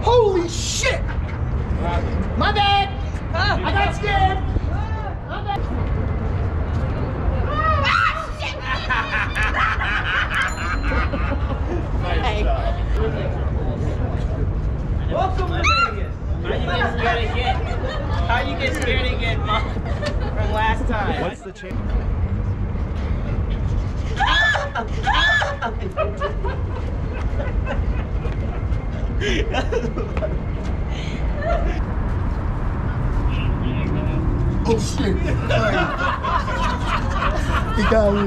Holy shit! My bad! I got scared! My bad! Ah, shit! Nice job. Welcome to Vegas! How you get scared again, Mom? From last time. What's the change? Oh shit! He got me.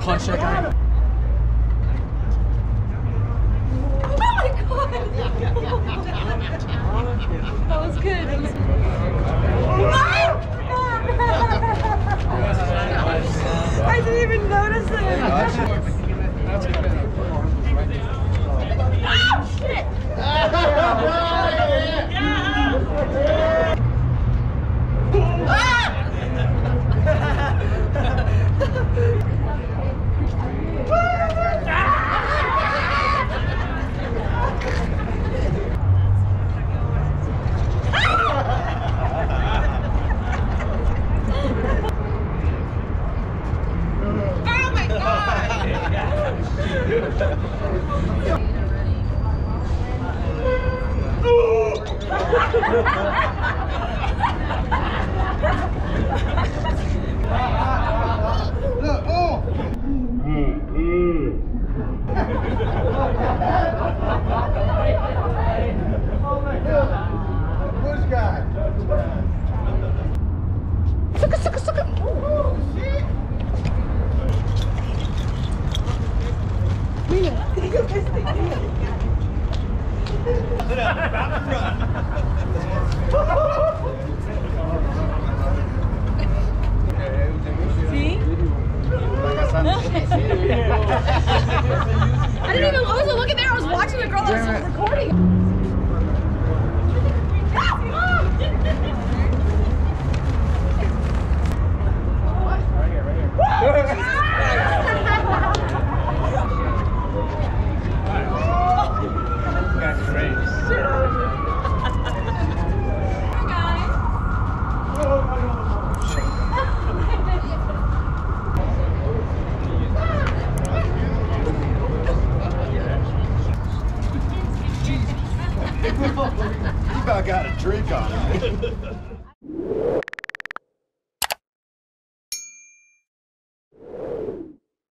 Punch that guy. Oh my god! That was good. That was... I didn't even notice it. Oh shit! I didn't even, I wasn't looking there, I was watching a girl that was recording. I got a drink on it.